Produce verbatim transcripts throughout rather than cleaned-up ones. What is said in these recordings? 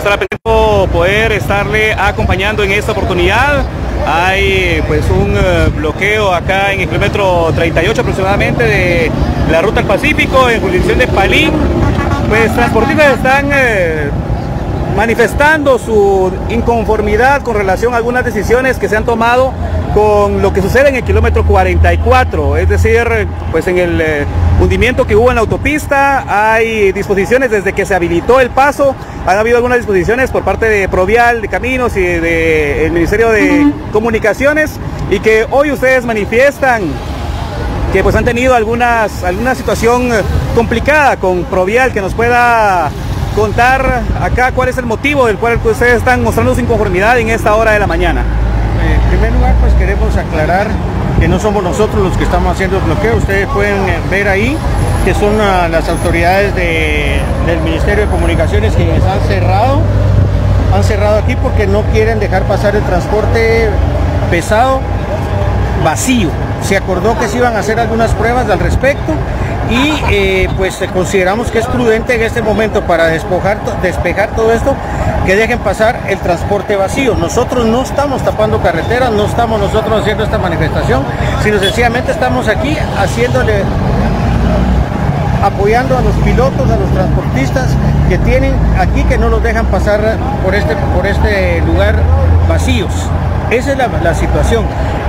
por estar pendiente, poder estarle acompañando en esta oportunidad. Hay pues un uh, bloqueo acá en el kilómetro treinta y ocho aproximadamente de la ruta al Pacífico en jurisdicción de Palín. Pues transportistas están eh, manifestando su inconformidad con relación a algunas decisiones que se han tomado con lo que sucede en el kilómetro cuarenta y cuatro, es decir, pues en el eh, hundimiento que hubo en la autopista. Hay disposiciones desde que se habilitó el paso, han habido algunas disposiciones por parte de Provial, de Caminos y del de Ministerio de uh-huh. Comunicaciones, y que hoy ustedes manifiestan que pues han tenido algunas, alguna situación complicada con Provial, que nos pueda contar acá cuál es el motivo del cual ustedes están mostrando su inconformidad en esta hora de la mañana. En primer lugar, pues queremos aclarar que no somos nosotros los que estamos haciendo el bloqueo. Ustedes pueden ver ahí que son las autoridades de, del Ministerio de Comunicaciones quienes han cerrado, han cerrado aquí porque no quieren dejar pasar el transporte pesado vacío. Se acordó que se iban a hacer algunas pruebas al respecto y eh, pues consideramos que es prudente en este momento, para despojar, despejar todo esto, que dejen pasar el transporte vacío. Nosotros no estamos tapando carreteras, no estamos nosotros haciendo esta manifestación, sino sencillamente estamos aquí haciéndole, apoyando a los pilotos, a los transportistas que tienen aquí, que no los dejan pasar por este, por este lugar vacíos. Esa es la, la situación.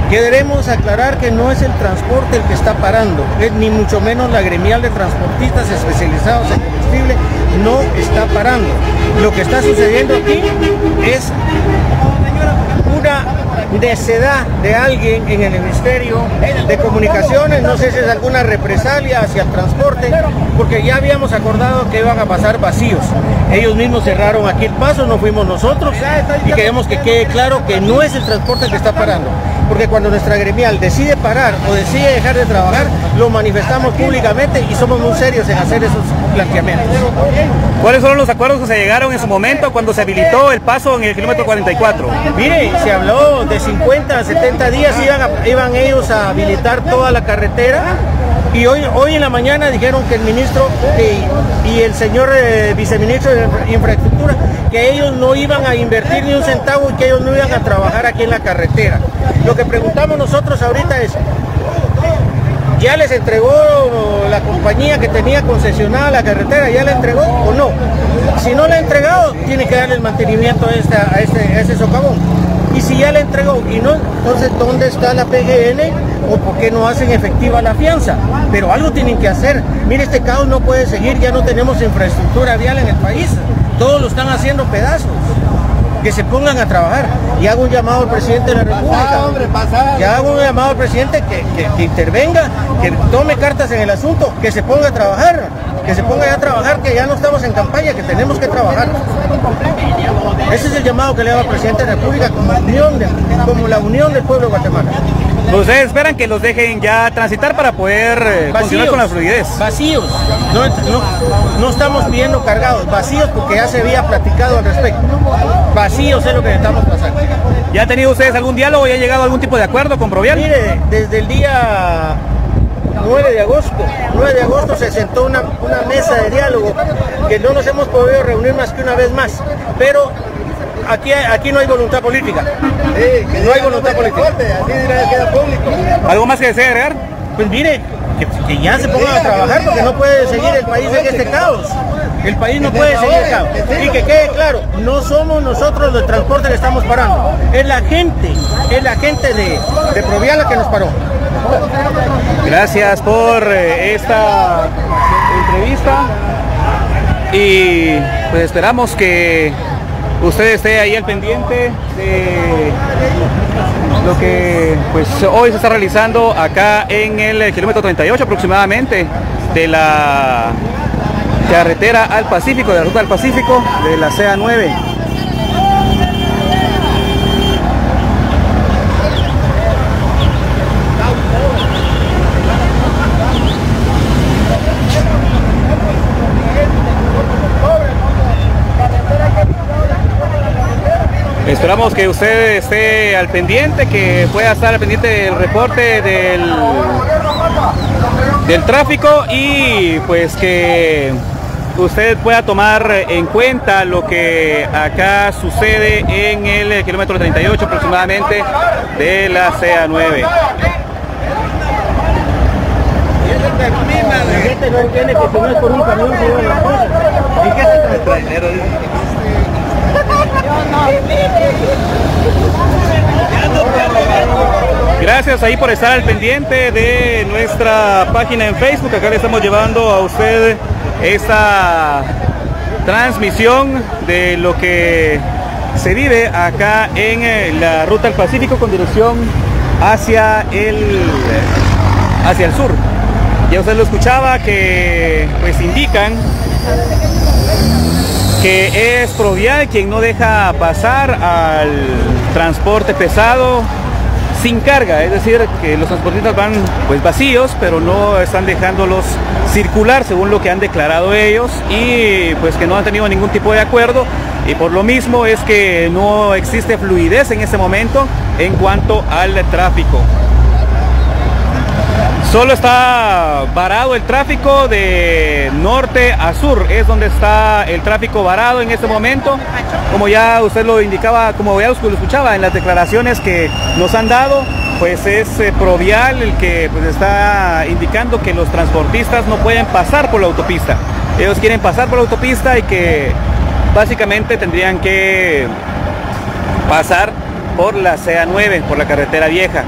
Queremos aclarar que no es el transporte el que está parando, ni mucho menos la gremial de transportistas especializados en combustible no está parando. Lo que está sucediendo aquí es una necedad de alguien en el Ministerio de Comunicaciones. No sé si es alguna represalia hacia el transporte, porque ya habíamos acordado que iban a pasar vacíos. Ellos mismos cerraron aquí el paso, no fuimos nosotros, y queremos que quede claro que no es el transporte el que está parando. Porque cuando nuestra gremial decide parar o decide dejar de trabajar, lo manifestamos públicamente y somos muy serios en hacer esos planteamientos. ¿Cuáles fueron los acuerdos que se llegaron en su momento cuando se habilitó el paso en el kilómetro cuarenta y cuatro? Mire, se habló de cincuenta a setenta días, iban, a, iban ellos a habilitar toda la carretera. Y hoy, hoy en la mañana dijeron que el ministro eh, y el señor eh, viceministro de Infraestructura, que ellos no iban a invertir ni un centavo y que ellos no iban a trabajar aquí en la carretera. Lo que preguntamos nosotros ahorita es, ¿ya les entregó la compañía que tenía concesionada la carretera? ¿Ya la entregó o no? Si no la ha entregado, tiene que darle el mantenimiento a, esta, a, este, a ese socavón. Y si ya la entregó y no, entonces ¿dónde está la P G N? ¿O por qué no hacen efectiva la fianza? Pero algo tienen que hacer. Mire, este caos no puede seguir, ya no tenemos infraestructura vial en el país. Todos lo están haciendo pedazos. Que se pongan a trabajar. Y hago un llamado al presidente de la República. Y hago un llamado al presidente que, que, que intervenga, que tome cartas en el asunto, que se ponga a trabajar, que se ponga ya a trabajar, que ya no estamos en campaña, que tenemos que trabajar. Ese es el llamado que le hago al presidente de la República como, unión de, como la unión del pueblo de Guatemala. ¿Ustedes esperan que los dejen ya transitar para poder eh, vacíos, continuar con la fluidez? Vacíos, no, no, no estamos pidiendo cargados, vacíos, porque ya se había platicado al respecto. Vacíos es lo que estamos pasando. ¿Ya han tenido ustedes algún diálogo y ha llegado a algún tipo de acuerdo con Provial? Mire, desde el día nueve de agosto se sentó una, una mesa de diálogo que no nos hemos podido reunir más que una vez más, pero aquí, aquí no hay voluntad política. Sí, que no hay voluntad política. Fuerte, así queda público. ¿Algo más que desea agregar? Pues mire, que, que ya se pongan a trabajar, porque no puede seguir el país en este caos. El país no puede seguir el caos. Y que quede claro, no somos nosotros los transportes que estamos parando. Es la gente, es la gente de, de Provial la que nos paró. Gracias por eh, esta entrevista, y pues esperamos que usted esté ahí al pendiente de lo que pues hoy se está realizando acá en el kilómetro treinta y ocho aproximadamente de la carretera al Pacífico, de la ruta al Pacífico de la C A nueve. Esperamos que usted esté al pendiente, que pueda estar al pendiente del reporte del, del tráfico, y pues que usted pueda tomar en cuenta lo que acá sucede en el kilómetro treinta y ocho aproximadamente de la C A nueve. La gente no entiende que si no es por un camión se llevan las cosas. Fíjate, el trailero dice que gracias ahí por estar al pendiente de nuestra página en Facebook. Acá le estamos llevando a usted esta transmisión de lo que se vive acá en la ruta al Pacífico con dirección hacia el, hacia el sur. Ya usted lo escuchaba que pues indican que es Provial quien no deja pasar al transporte pesado sin carga, es decir, que los transportistas van pues vacíos, pero no están dejándolos circular según lo que han declarado ellos y pues que no han tenido ningún tipo de acuerdo y por lo mismo es que no existe fluidez en este momento en cuanto al tráfico. Solo está varado el tráfico de norte a sur, es donde está el tráfico varado en este momento, como ya usted lo indicaba, como ya lo escuchaba en las declaraciones que nos han dado, pues es eh, Provial el que pues, está indicando que los transportistas no pueden pasar por la autopista, ellos quieren pasar por la autopista y que básicamente tendrían que pasar por la C A nueve, por la carretera vieja.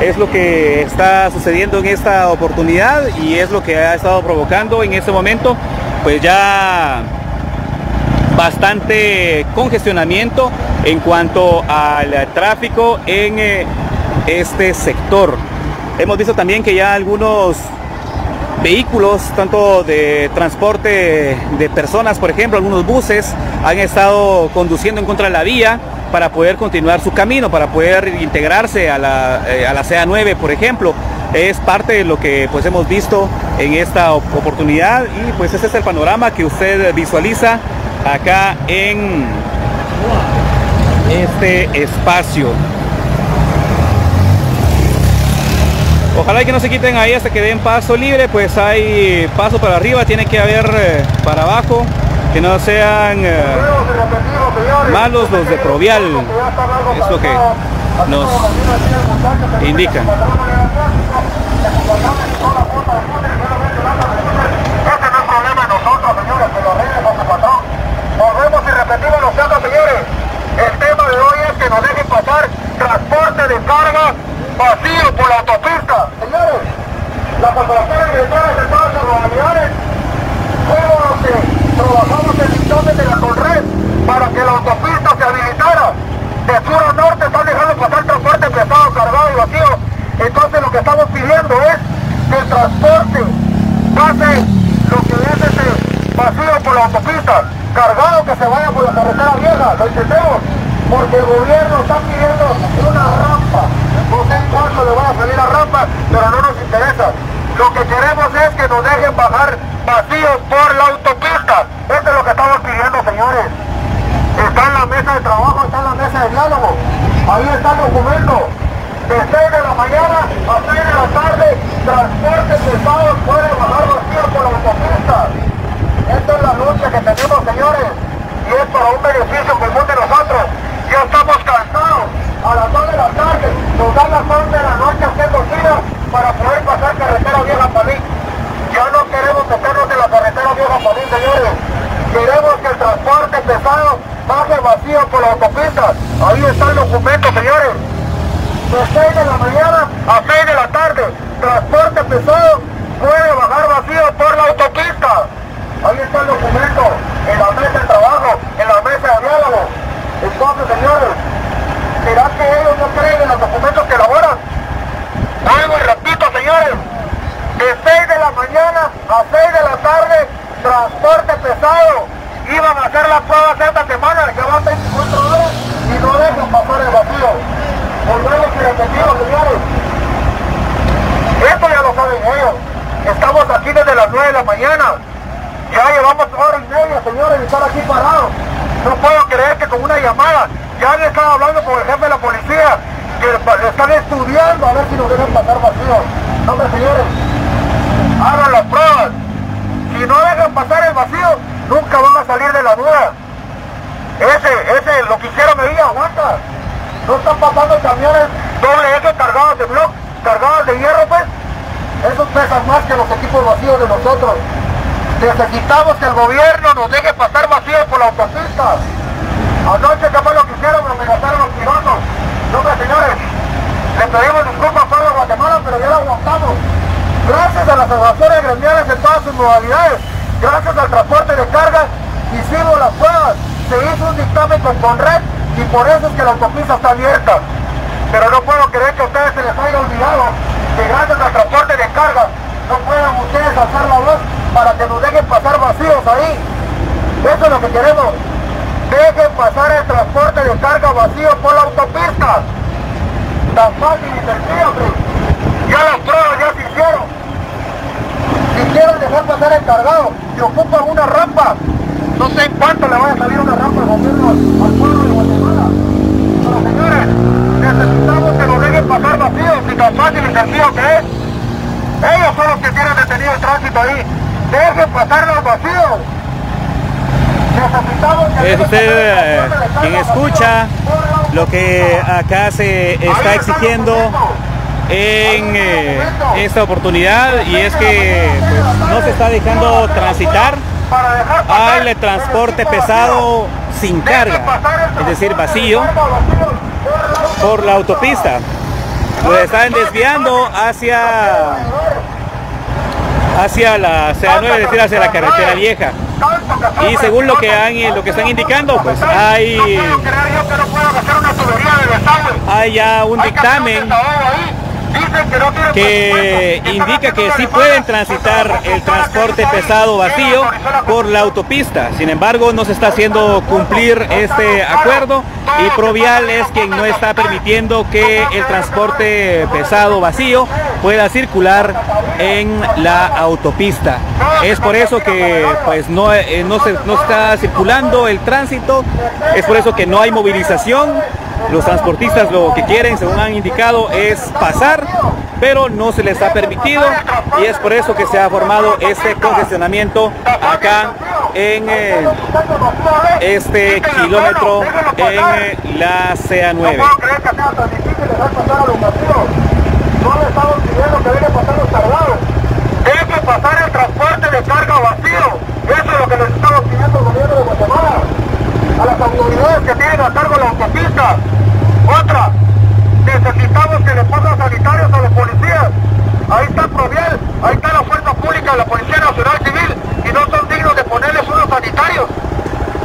Es lo que está sucediendo en esta oportunidad y es lo que ha estado provocando en este momento pues ya bastante congestionamiento en cuanto al tráfico en este sector. Hemos visto también que ya algunos vehículos, tanto de transporte de personas, por ejemplo, algunos buses han estado conduciendo en contra de la vía para poder continuar su camino, para poder integrarse a la, eh, a la C A nueve, por ejemplo. Es parte de lo que pues hemos visto en esta oportunidad y pues ese es el panorama que usted visualiza acá en este espacio. Ojalá que no se quiten ahí hasta que den paso libre, pues hay paso para arriba, tiene que haber eh, para abajo, que no sean eh, malos los de Provial, es lo que nos indican. Este no es problema de nosotros, señores, que lo arreglen con su patrón. Volvemos y repetimos los datos, señores. El tema de hoy es que nos dejen pasar transporte de carga vacío por la autopista. Señores, la corporación alimentaria de todas las comunidades, todos los que trabajamos en sectores de la Conred para que la autopista se habilitara de sur a norte, están dejando pasar transporte pesado, cargado y vacío. Entonces lo que estamos pidiendo es que el transporte pase lo que es ese vacío por la autopista, cargado que se vaya por la carretera vieja, lo entendemos, porque el gobierno está pidiendo una rampa, no sé cuándo le van a salir la rampa, pero no nos interesa. Lo que queremos es que nos dejen bajar vacíos por la autopista, esto es lo que estamos pidiendo, señores. Está en la mesa de trabajo, está en la mesa de diálogo, ahí está el documento, de seis de la mañana a seis de la tarde, transporte pesado puede bajar vacío por la autopista. Esta es la lucha que tenemos, señores, y es para un beneficio común de nosotros. Ya estamos cansados, a las dos de la tarde, nos dan las once de la noche a hacer cocina para poder pasar carretera vieja Palín. Ya no queremos meternos en la carretera vieja Palín, señores. Queremos que el transporte pesado baje vacío por la autopista. Ahí está el documento, señores. De seis de la mañana a seis de la tarde, transporte pesado puede bajar vacío por la autopista. Ahí está el documento, en la mesa de trabajo, en la mesa de diálogo. Entonces, señores, ¿será que ellos no creen en los documentos que elaboran? Vuelvo y repito, señores, de seis de la mañana a seis de la tarde, transporte pesado, iban a hacer las pruebas esta semana, ya van veinticuatro horas y no dejan pasar el vacío. Volvemos y repetimos, señores. Esto ya lo saben ellos. Estamos aquí desde las nueve de la mañana. Ya llevamos hora y media, señores, de estar aquí parados. No puedo creer que con una llamada, ya le estaba hablando con el jefe de la policía, que le están estudiando a ver si nos dejan pasar vacío. No, señores, hagan las pruebas. Si no dejan pasar el vacío, camiones doble eje cargados de bloc, cargados de hierro, pues, esos pesan más que los equipos vacíos de nosotros. Necesitamos que el gobierno nos deje pasar vacíos por la autopista. Anoche, ¿qué fue lo que hicieron? Amenazaron los pilotos. No, pero señores, les pedimos disculpas para Guatemala, pero ya lo aguantamos. Gracias a las asociaciones gremiales en todas sus modalidades, gracias al transporte de carga, hicimos las pruebas, se hizo un dictamen con Conred y por eso es que la autopista está abierta. Pero no puedo creer que a ustedes se les haya olvidado que gracias al transporte de carga no puedan ustedes alzar la voz para que nos dejen pasar vacíos ahí. Eso es lo que queremos. Dejen pasar el transporte de carga vacío por la autopista. Tan fácil y sencillo, hombre. Ya las pruebas ya se hicieron. Si quieren dejar pasar el cargado, se ocupan una rampa. No sé en cuánto le va a salir una rampa al gobierno, al pueblo de Guatemala. Pero señores, necesitamos que nos dejen pasar vacíos y tan fácil y sencillo que es. Ellos son los que tienen detenido el tránsito ahí. Dejen pasar los vacíos. Es usted quien escucha lo que acá se está exigiendo en eh, esta oportunidad, y es que pues, no se está dejando transitar al transporte pesado sin carga, es decir, vacío, por la autopista. Lo están desviando hacia, hacia la C A nueve, es decir, hacia la carretera vieja. Y según lo que han, lo que están indicando, pues hay, hay ya un dictamen que indica que sí pueden transitar el transporte pesado vacío por la autopista. Sin embargo, no se está haciendo cumplir este acuerdo y Provial es quien no está permitiendo que el transporte pesado vacío pueda circular en la autopista. Es por eso que pues no, eh, no, se, no está circulando el tránsito, es por eso que no hay movilización. Los transportistas lo que quieren, según han indicado, es pasar, pero no se les ha permitido y es por eso que se ha formado este congestionamiento acá en eh, este kilómetro en eh, la C A nueve. No le estamos pidiendo que dejen pasar los cargados. Dejen que pasar el transporte de carga vacío. Eso es lo que les estamos pidiendo al gobierno de Guatemala. A las autoridades que tienen a cargo la autopista. Otra, necesitamos que le pongan sanitarios a los policías. Ahí está Provial, ahí está la fuerza pública, la Policía Nacional Civil, y no son dignos de ponerles unos sanitarios.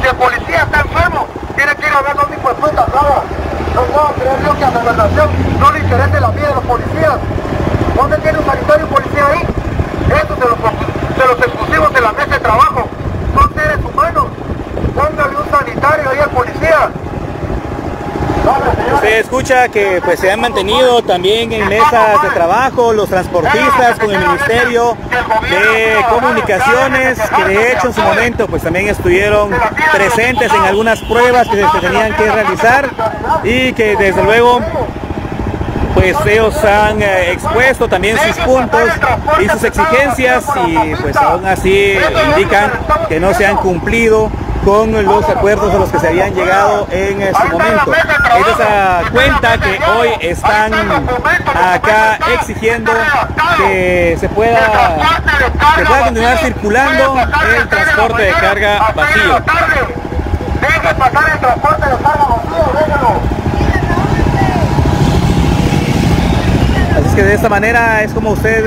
Si el policía está enfermo, tiene que ir a ver dónde fue puta, nada. No puedo creer yo que a la gobernación no le interese la vida de los policías. ¿Dónde tiene un sanitario y un policía ahí? Estos de los, de los exclusivos de la mesa de trabajo. Son seres humanos. Póngale un sanitario ahí al policía. Se escucha que pues se han mantenido también en mesas de trabajo los transportistas con el Ministerio de Comunicaciones, que de hecho en su momento pues también estuvieron presentes en algunas pruebas que se tenían que realizar y que desde luego pues ellos han eh, expuesto también sus puntos y sus exigencias y pues aún así indican que no se han cumplido con los acuerdos a los que se habían llegado en ese momento. Es esa cuenta que hoy están acá exigiendo que se pueda, se pueda continuar circulando el transporte de carga vacío. Dejen pasar el transporte de carga vacío, déjenlo. Así es que de esta manera es como usted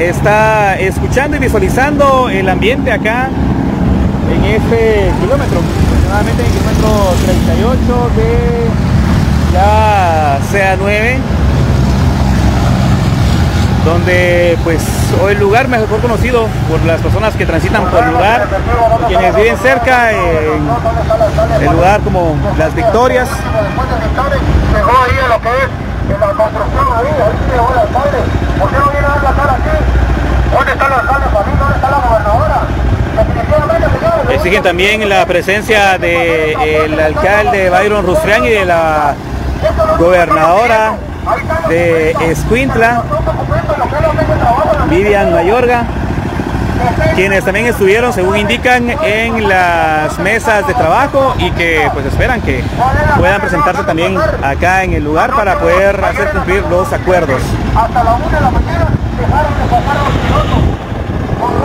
está escuchando y visualizando el ambiente acá en este kilómetro, aproximadamente en el kilómetro treinta y ocho de la C A nueve, donde pues o el lugar mejor conocido por las personas que transitan por el lugar, quienes viven cerca, en el lugar como Las Victorias. ¿Dónde está el alcalde, Palín? ¿Dónde está la gobernadora? Exigen también la presencia del alcalde Byron Rustrián y de la gobernadora de Escuintla, Vivian Mayorga, quienes también estuvieron, según indican, en las mesas de trabajo y que pues esperan que puedan presentarse también acá en el lugar para poder hacer cumplir los acuerdos. Hasta la una de la mañana dejaron de pasar los pilotos.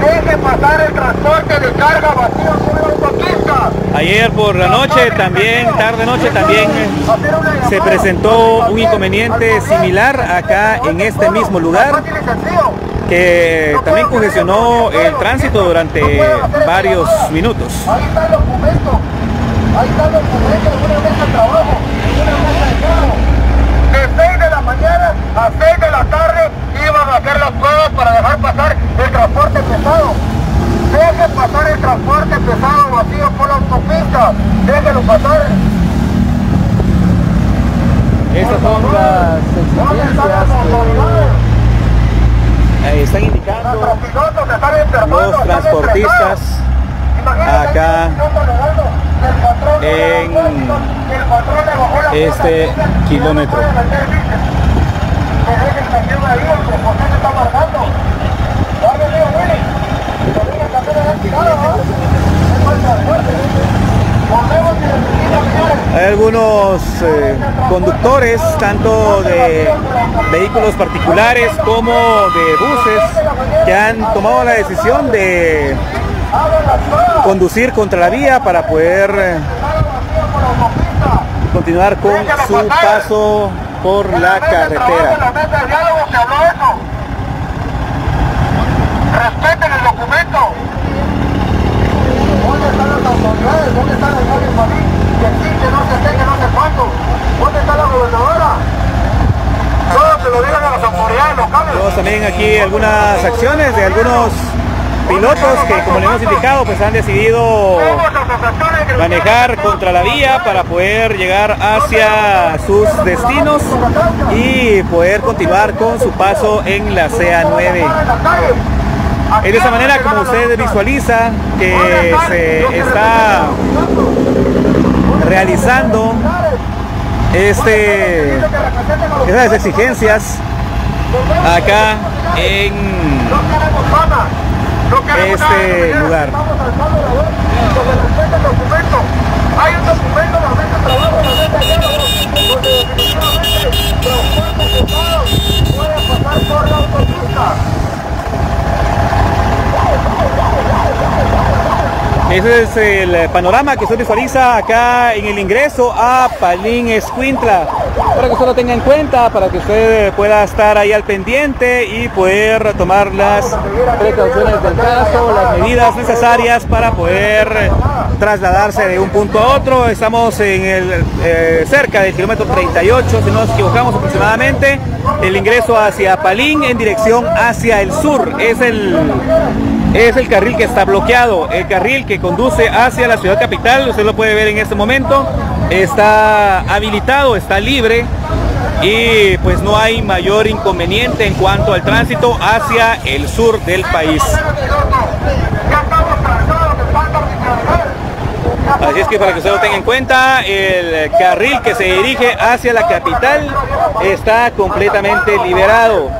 Deje pasar el transporte de carga vacío sobre autopista. Ayer por la noche también, tarde noche también, se presentó un inconveniente similar acá en este mismo lugar, que también congestionó el tránsito durante varios minutos. Ahí está el documento, ahí está el documento, una mesa de trabajo, una mesa de trabajo. De seis de la mañana a seis de la tarde iban a hacer las pruebas para dejar pasar el transporte pesado. Dejen pasar el transporte pesado vacío por la autopista, déjenlo pasar. Esas son las exigencias que Eh, están indicando los transportistas acá en este kilómetro. Hay algunos eh, conductores, tanto de vehículos particulares como de buses, que han tomado la decisión de conducir contra la vía para poder continuar con su paso por la carretera. Respeten el documento. ¿Dónde están las autoridades? ¿Dónde están el gobierno Palín? Que sí, que no se esté, que no sé cuánto. ¿Dónde está la gobernadora? Todos se lo digan a las autoridades locales. Tenemos también aquí algunas acciones de algunos pilotos que, como le hemos indicado, pues han decidido manejar contra la vía para poder llegar hacia sus destinos y poder continuar con su paso en la C A nueve. Es de esa manera como usted visualiza que se está realizando este, esas exigencias acá en este lugar. Hay un documento en la mesa de trabajo, en la mesa de diálogo, donde definitivamente los cuerpos pesados pueden pasar por la autopista. Ese es el panorama que se visualiza acá en el ingreso a Palín, Escuintla. Para que usted lo tenga en cuenta, para que usted pueda estar ahí al pendiente y poder tomar las precauciones del caso, las medidas necesarias para poder trasladarse de un punto a otro. Estamos en el, eh, cerca del kilómetro treinta y ocho, si no nos equivocamos aproximadamente, el ingreso hacia Palín en dirección hacia el sur. Es el, es el carril que está bloqueado, el carril que conduce hacia la ciudad capital. Usted lo puede ver en este momento, está habilitado, está libre y pues no hay mayor inconveniente en cuanto al tránsito hacia el sur del país. Así es que para que usted lo tenga en cuenta, el carril que se dirige hacia la capital está completamente liberado,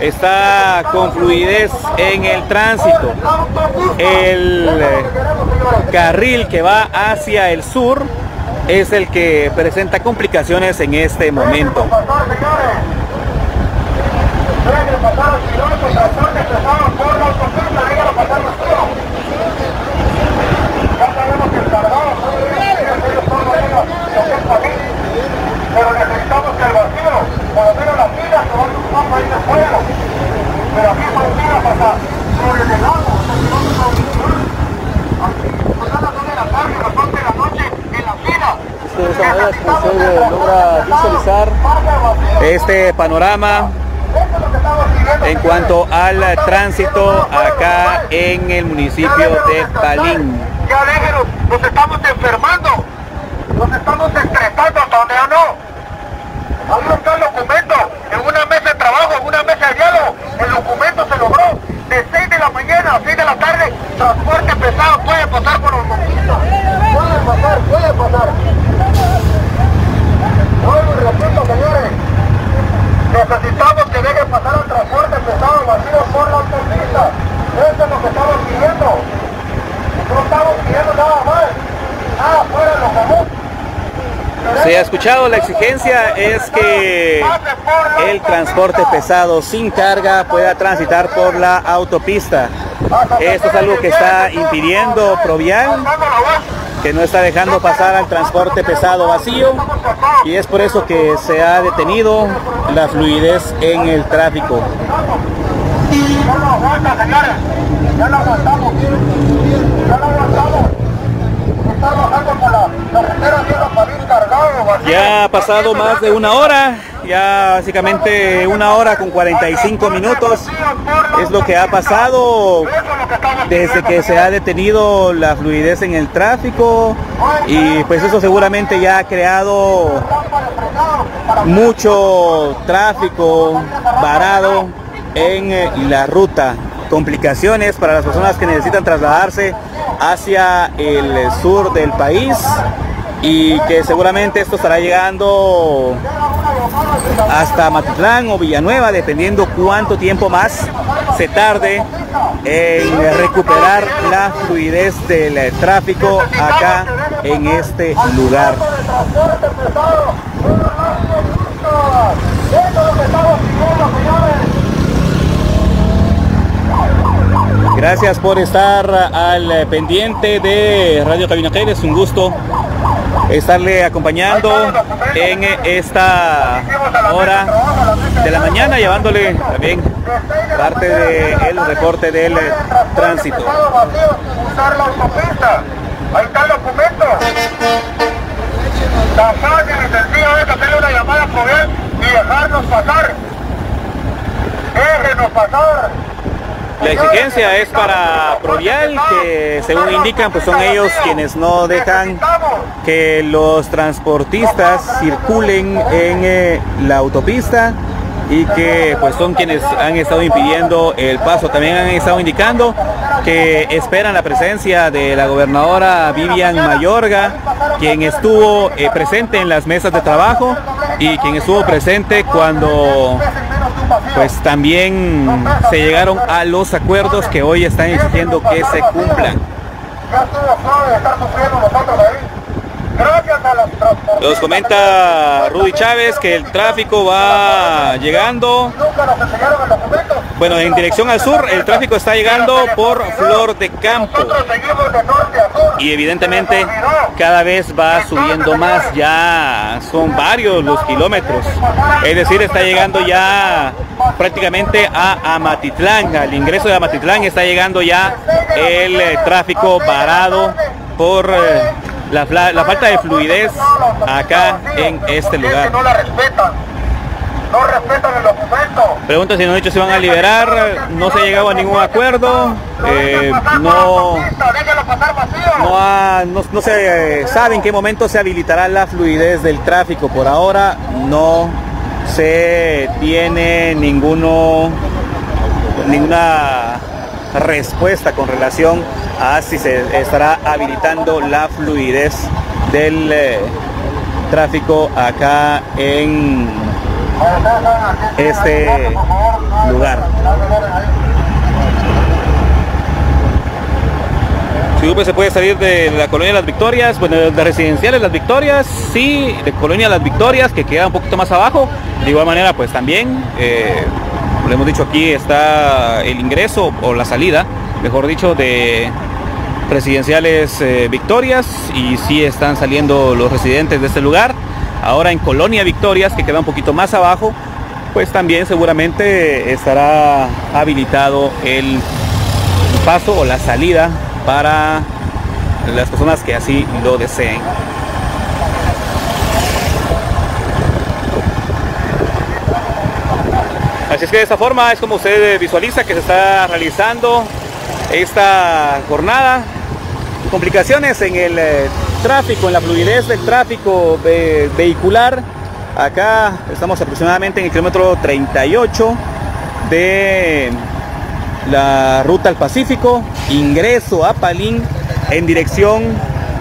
está con fluidez en el tránsito. El carril que va hacia el sur es el que presenta complicaciones en este momento. Pero necesitamos que el vacío, por lo menos las pilas que van ocupando ahí de fuego, pero aquí son pilas hasta sobre el agua, hasta el kilómetro de las dos de la tarde, las dos de la noche, en la fila. De esa manera que se logra visualizar este panorama en cuanto al tránsito acá en el municipio de Palín. Ya déjenos, nos estamos enfermando. Nos estamos estresando hasta donde no. Ahí está el documento, en una mesa de trabajo, en una mesa de diálogo, el documento se logró. De seis de la mañana a seis de la tarde, transporte pesado puede pasar por los autopistas. Puede pasar, puede pasar. Vuelvo y repito, señores. Necesitamos que dejen pasar el transporte pesado vacío por la autopista. ahorita. Eso es lo que estamos pidiendo. No estamos pidiendo nada más. Nada fuera de lo común. Se ha escuchado, la exigencia es que el transporte pesado sin carga pueda transitar por la autopista. Esto es algo que está impidiendo Provial, que no está dejando pasar al transporte pesado vacío, y es por eso que se ha detenido la fluidez en el tráfico. No lo aguanta, señores, ya lo aguantamos, ya lo aguantamos. Está bajando por la carretera de los Palín cargados, vacío. Ya ha pasado más de una hora, ya básicamente una hora con cuarenta y cinco minutos es lo que ha pasado desde que se ha detenido la fluidez en el tráfico, y pues eso seguramente ya ha creado mucho tráfico varado en la ruta, complicaciones para las personas que necesitan trasladarse hacia el sur del país, y que seguramente esto estará llegando hasta Matatlán o Villanueva, dependiendo cuánto tiempo más se tarde en recuperar la fluidez del tráfico acá en este lugar. Gracias por estar al pendiente de Radio Cauinaké. Es un gusto estarle acompañando en esta hora de la mañana, llevándole también parte del reporte del tránsito. Usar la autopista. Ahí está el documento. La fácil y sencilla es hacerle una llamada por él y dejarnos pasar. Déjenos pasar. La exigencia es para Provial, que según indican, pues son ellos quienes no dejan que los transportistas circulen en eh, la autopista, y que pues son quienes han estado impidiendo el paso. También han estado indicando que esperan la presencia de la gobernadora Vivian Mayorga, quien estuvo eh, presente en las mesas de trabajo y quien estuvo presente cuando pues también se llegaron a los acuerdos que hoy están exigiendo que se cumplan. Nos comenta Rudy Chávez que el tráfico va llegando, bueno, en dirección al sur. El tráfico está llegando por Flor de Campo y evidentemente cada vez va subiendo más. Ya son varios los kilómetros, es decir, está llegando ya prácticamente a Amatitlán. Al ingreso de Amatitlán está llegando ya el tráfico parado por eh, La, la falta de fluidez acá en este lugar. No la respetan, no respetan el documento. Pregunta si nos han dicho si van a liberar, no se ha llegado a ningún acuerdo, eh, no, no, ha, no, no se sabe en qué momento se habilitará la fluidez del tráfico. Por ahora no se tiene ninguno, ninguna respuesta con relación a si se estará habilitando la fluidez del eh, tráfico acá en este lugar. Si U P se puede salir de la colonia Las Victorias, bueno, de las residenciales Las Victorias, sí, de colonia Las Victorias, que queda un poquito más abajo. De igual manera, pues también eh, lo hemos dicho, aquí está el ingreso o la salida, mejor dicho, de residenciales eh, Victorias, y sí están saliendo los residentes de este lugar. Ahora en colonia Victorias, que queda un poquito más abajo, pues también seguramente estará habilitado el paso o la salida para las personas que así lo deseen. Así es que de esta forma es como usted visualiza que se está realizando esta jornada. Complicaciones en el eh, tráfico, en la fluidez del tráfico eh, vehicular. Acá estamos aproximadamente en el kilómetro treinta y ocho de la ruta al Pacífico, ingreso a Palín en dirección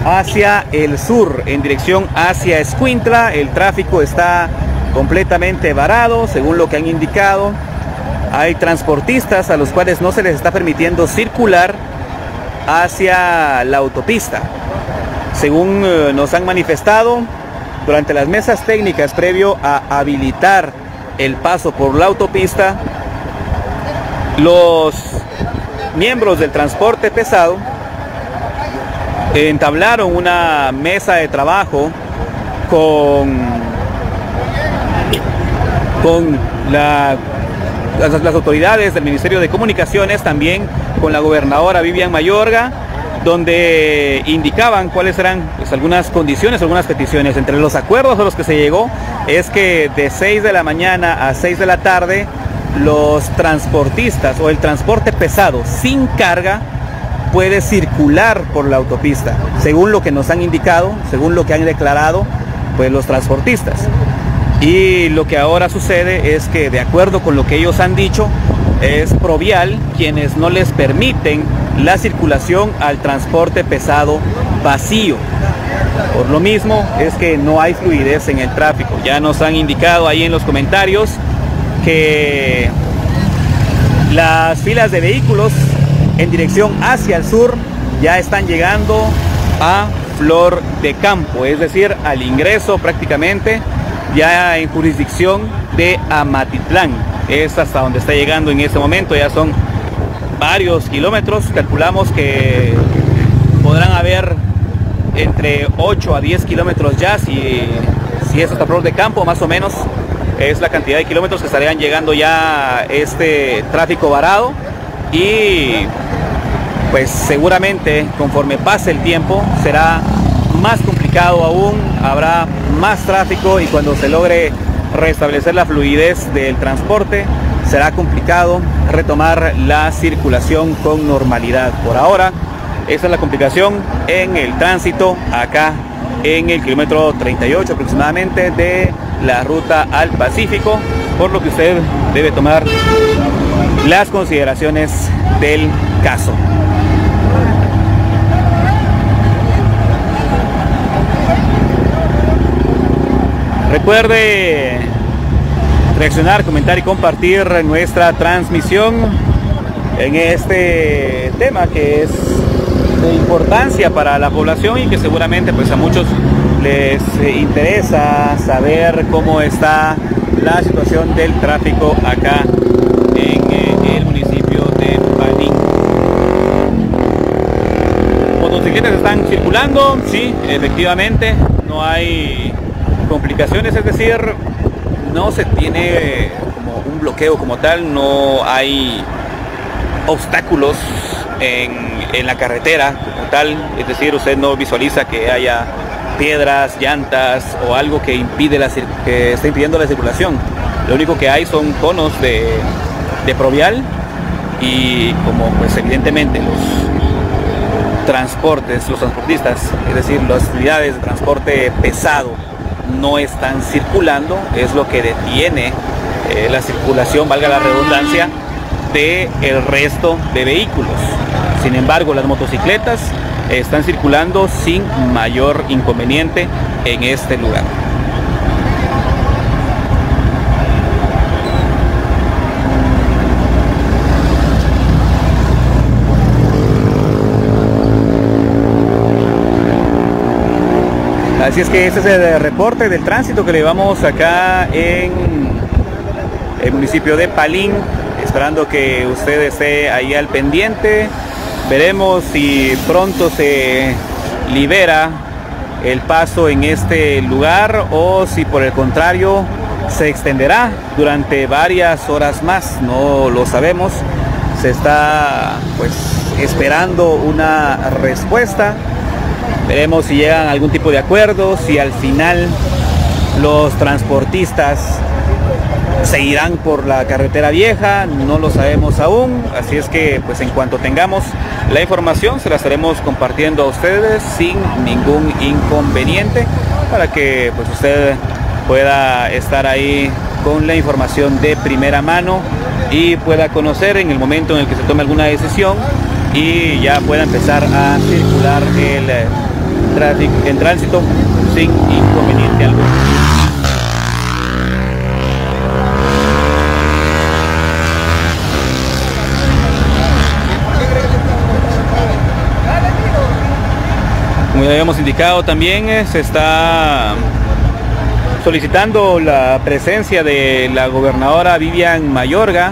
hacia el sur, en dirección hacia Escuintla. El tráfico está completamente varado, según lo que han indicado. Hay transportistas a los cuales no se les está permitiendo circular hacia la autopista. Según nos han manifestado, durante las mesas técnicas previo a habilitar el paso por la autopista, los miembros del transporte pesado entablaron una mesa de trabajo con, con la, las, las autoridades del Ministerio de Comunicaciones, también con la gobernadora Vivian Mayorga, donde indicaban cuáles eran pues, algunas condiciones, algunas peticiones. Entre los acuerdos a los que se llegó es que de seis de la mañana a seis de la tarde los transportistas o el transporte pesado sin carga puede circular por la autopista, según lo que nos han indicado, según lo que han declarado pues los transportistas. Y lo que ahora sucede es que, de acuerdo con lo que ellos han dicho, es Provial quienes no les permiten la circulación al transporte pesado vacío. Por lo mismo es que no hay fluidez en el tráfico. Ya nos han indicado ahí en los comentarios que las filas de vehículos en dirección hacia el sur ya están llegando a Flor de Campo, es decir, al ingreso prácticamente ya en jurisdicción de Amatitlán. Es hasta donde está llegando en este momento, ya son varios kilómetros, calculamos que podrán haber entre ocho a diez kilómetros ya, si, si es hasta Flor de Campo más o menos, es la cantidad de kilómetros que estarían llegando ya este tráfico varado. Y pues seguramente conforme pase el tiempo será más complicado aún, habrá más tráfico y cuando se logre restablecer la fluidez del transporte será complicado retomar la circulación con normalidad. Por ahora, esa es la complicación en el tránsito acá en el kilómetro treinta y ocho aproximadamente de la ruta al Pacífico, por lo que usted debe tomar las consideraciones del caso. Recuerde reaccionar, comentar y compartir nuestra transmisión en este tema que es de importancia para la población y que seguramente pues a muchos les interesa saber cómo está la situación del tráfico acá en el municipio de Palín. Motocicletas están circulando, sí, efectivamente, no hay complicaciones, es decir, no se tiene como un bloqueo como tal, no hay obstáculos en, en la carretera como tal, es decir, usted no visualiza que haya piedras, llantas o algo que impide la que está impidiendo la circulación. Lo único que hay son conos de, de Provial y como pues evidentemente los transportes, los transportistas, es decir, las unidades de transporte pesado no están circulando, es lo que detiene eh, la circulación, valga la redundancia, de el resto de vehículos. Sin embargo, las motocicletas están circulando sin mayor inconveniente en este lugar. Así es que este es el reporte del tránsito que llevamos acá en el municipio de Palín, esperando que usted esté ahí al pendiente. Veremos si pronto se libera el paso en este lugar o si por el contrario se extenderá durante varias horas más, no lo sabemos. Se está pues esperando una respuesta. Veremos si llegan a algún tipo de acuerdo, si al final los transportistas seguirán por la carretera vieja, no lo sabemos aún. Así es que pues en cuanto tengamos la información se la estaremos compartiendo a ustedes sin ningún inconveniente, para que pues usted pueda estar ahí con la información de primera mano y pueda conocer en el momento en el que se tome alguna decisión y ya pueda empezar a circular el tráfico, el tránsito sin inconveniente alguno. Como ya habíamos indicado, también eh, se está solicitando la presencia de la gobernadora Vivian Mayorga,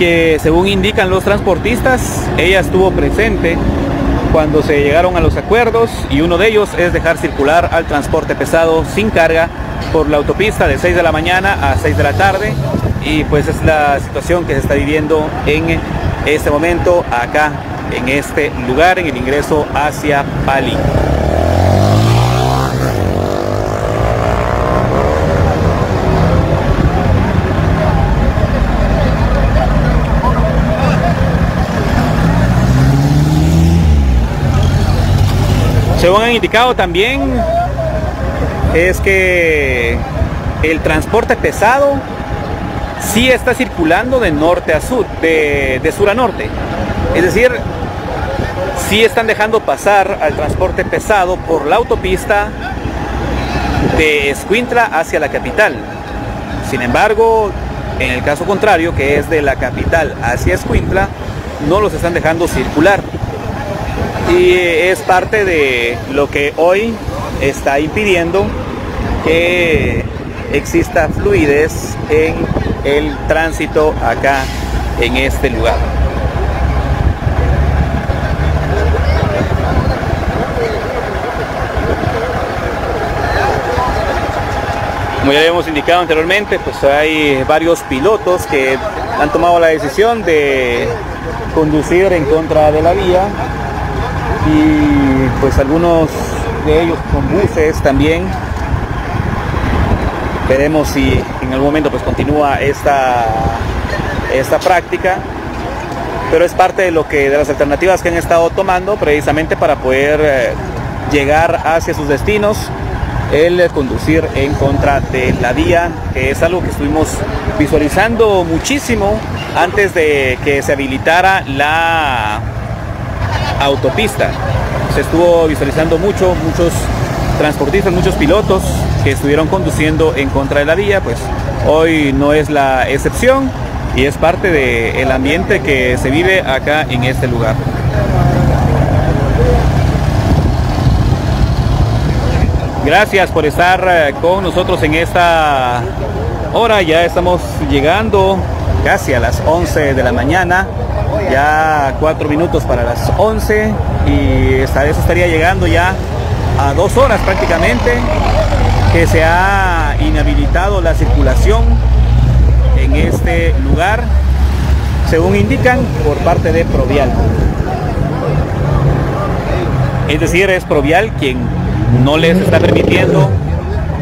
que según indican los transportistas, ella estuvo presente cuando se llegaron a los acuerdos, y uno de ellos es dejar circular al transporte pesado sin carga por la autopista de seis de la mañana a seis de la tarde, y pues es la situación que se está viviendo en este momento acá en este lugar, en el ingreso hacia Palín. Según han indicado también, es que el transporte pesado sí está circulando de norte a sur, de, de sur a norte. Es decir, sí están dejando pasar al transporte pesado por la autopista de Escuintla hacia la capital. Sin embargo, en el caso contrario, que es de la capital hacia Escuintla, no los están dejando circular. Y es parte de lo que hoy está impidiendo que exista fluidez en el tránsito acá en este lugar. Como ya habíamos indicado anteriormente, pues hay varios pilotos que han tomado la decisión de conducir en contra de la vía, y pues algunos de ellos con buses también. Veremos si en algún momento pues continúa esta, esta práctica, pero es parte de lo que de las alternativas que han estado tomando precisamente para poder eh, llegar hacia sus destinos, el conducir en contra de la vía, que es algo que estuvimos visualizando muchísimo antes de que se habilitara la autopista. Se estuvo visualizando mucho, muchos transportistas, muchos pilotos que estuvieron conduciendo en contra de la vía. Pues hoy no es la excepción, y es parte del ambiente que se vive acá en este lugar. Gracias por estar con nosotros en esta hora. Ya estamos llegando casi a las once de la mañana. Ya cuatro minutos para las once, y esta vez estaría llegando ya a dos horas prácticamente que se ha inhabilitado la circulación en este lugar, según indican por parte de Provial. Es decir, es Provial quien no les está permitiendo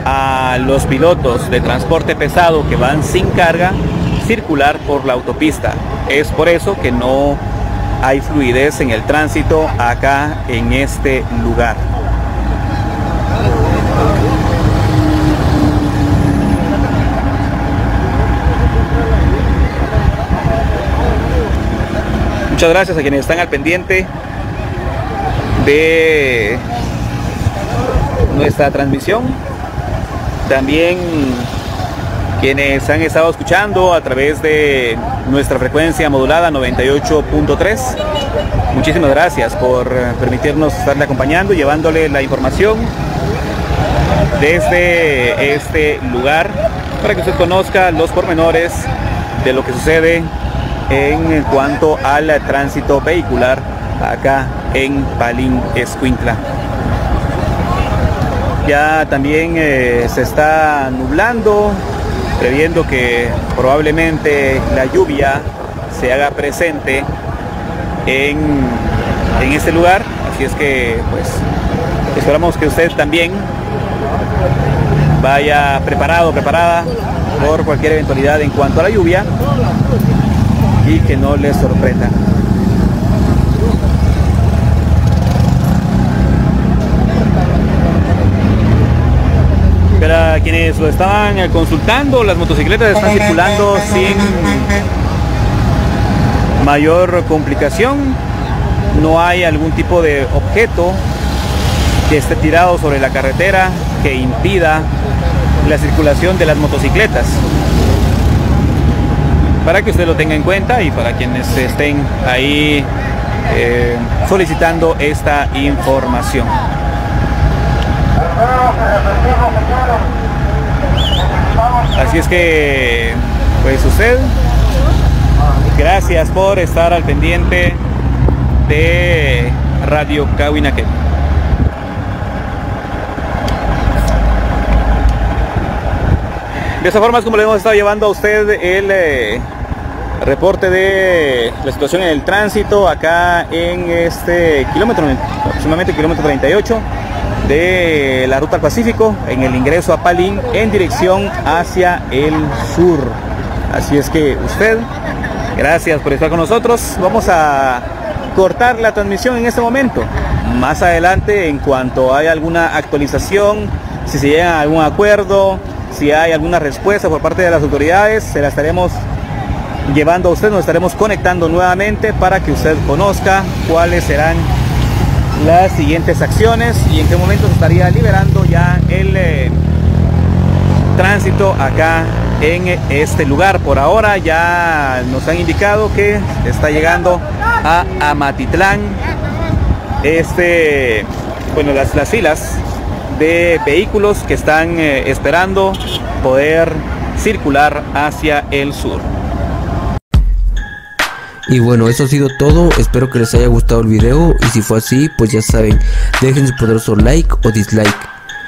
a los pilotos de transporte pesado que van sin carga circular por la autopista. Es por eso que no hay fluidez en el tránsito acá en este lugar. Muchas gracias a quienes están al pendiente de nuestra transmisión. También quienes han estado escuchando a través de nuestra frecuencia modulada noventa y ocho punto tres, muchísimas gracias por permitirnos estarle acompañando, llevándole la información desde este lugar, para que usted conozca los pormenores de lo que sucede en cuanto al tránsito vehicular acá en Palín, Escuintla. Ya también eh, se está nublando, previendo que probablemente la lluvia se haga presente en, en este lugar. Así es que pues esperamos que usted también vaya preparado, preparada por cualquier eventualidad en cuanto a la lluvia, y que no les sorprenda. Para quienes lo estaban consultando, las motocicletas están circulando sin mayor complicación. No hay algún tipo de objeto que esté tirado sobre la carretera que impida la circulación de las motocicletas. Para que usted lo tenga en cuenta, y para quienes estén ahí eh, solicitando esta información. Así es que, pues usted, gracias por estar al pendiente de Radio Cauinaké. De esa forma es como le hemos estado llevando a usted el eh, reporte de la situación en el tránsito acá en este kilómetro, aproximadamente kilómetro treinta y ocho de la ruta al Pacífico, en el ingreso a Palín en dirección hacia el sur. Así es que usted, gracias por estar con nosotros. Vamos a cortar la transmisión en este momento. Más adelante, en cuanto haya alguna actualización, si se llega a algún acuerdo, si hay alguna respuesta por parte de las autoridades, se la estaremos llevando a usted, nos estaremos conectando nuevamente para que usted conozca cuáles serán las siguientes acciones y en qué momento se estaría liberando ya el eh, tránsito acá en este lugar. Por ahora ya nos han indicado que está llegando a Amatitlán este, bueno, las, las filas de vehículos que están eh, esperando poder circular hacia el sur. Y bueno, eso ha sido todo, espero que les haya gustado el video y si fue así, pues ya saben, dejen su poderoso like o dislike,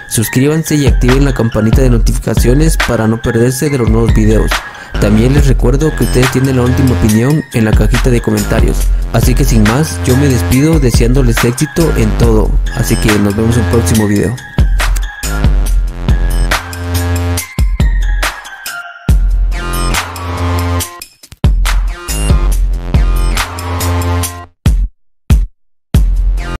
suscríbanse y activen la campanita de notificaciones para no perderse de los nuevos videos. También les recuerdo que ustedes tienen la última opinión en la cajita de comentarios. Así que sin más, yo me despido deseándoles éxito en todo, así que nos vemos en el próximo video.